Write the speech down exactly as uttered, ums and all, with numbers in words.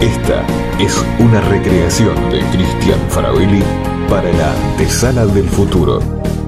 Esta es una recreación de Christian Faravelli para la antesala del futuro.